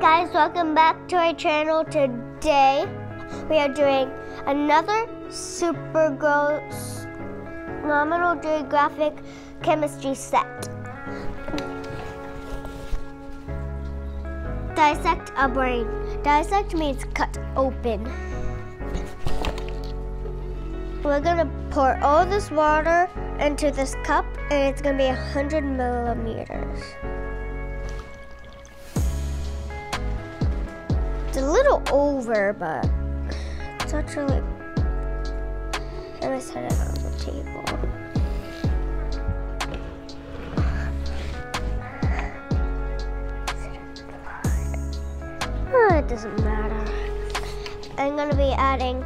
guys, welcome back to our channel. Today we are doing another National Geographic chemistry set. Dissect a brain. Dissect means cut open. We're gonna pour all this water into this cup, and it's gonna be 100 milliliters. A little over, but it's actually. I'm gonna set it on the table. Oh, it doesn't matter. I'm gonna be adding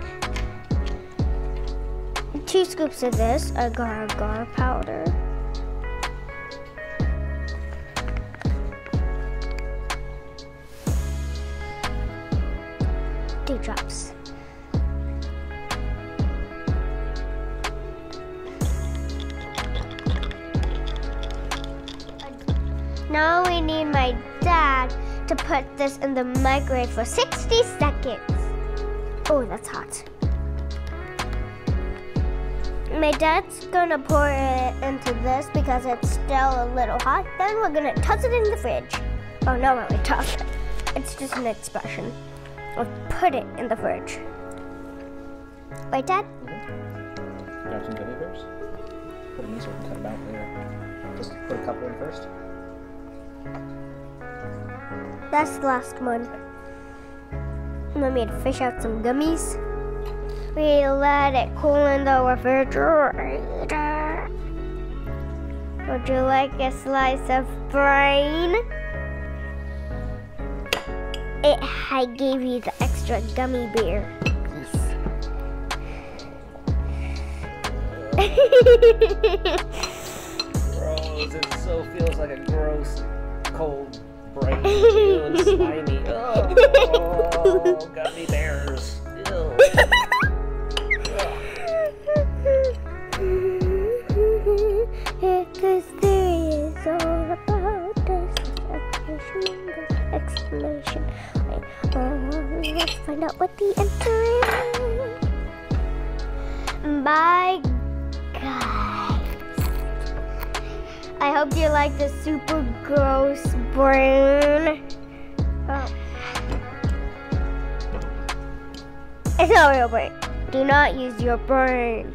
2 scoops of this agar agar powder. Drops. Now we need my dad to put this in the microwave for 60 seconds. Oh, that's hot. My dad's gonna pour it into this because it's still a little hot. Then we're gonna toss it in the fridge. Oh, no, we really toss it. It's just an expression. Or put it in the fridge. Right, Dad? Yeah. You have some gummy bears? Put them in so we can cut them out later. Just put a couple in first. That's the last one. Let me fish out some gummies. We let it cool in the refrigerator. Would you like a slice of brain? I gave you the extra gummy bear piece. Gross, it so feels like a gross, cold, bright, and slimy. Oh, gummy bears. Ew. Because there is all about us. Explanation. Let's find out what the answer is. Bye, guys. I hope you like the super gross brain. Oh. It's not real brain. Do not use your brain.